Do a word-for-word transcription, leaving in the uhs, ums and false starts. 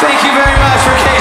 Thank you very much for Kate.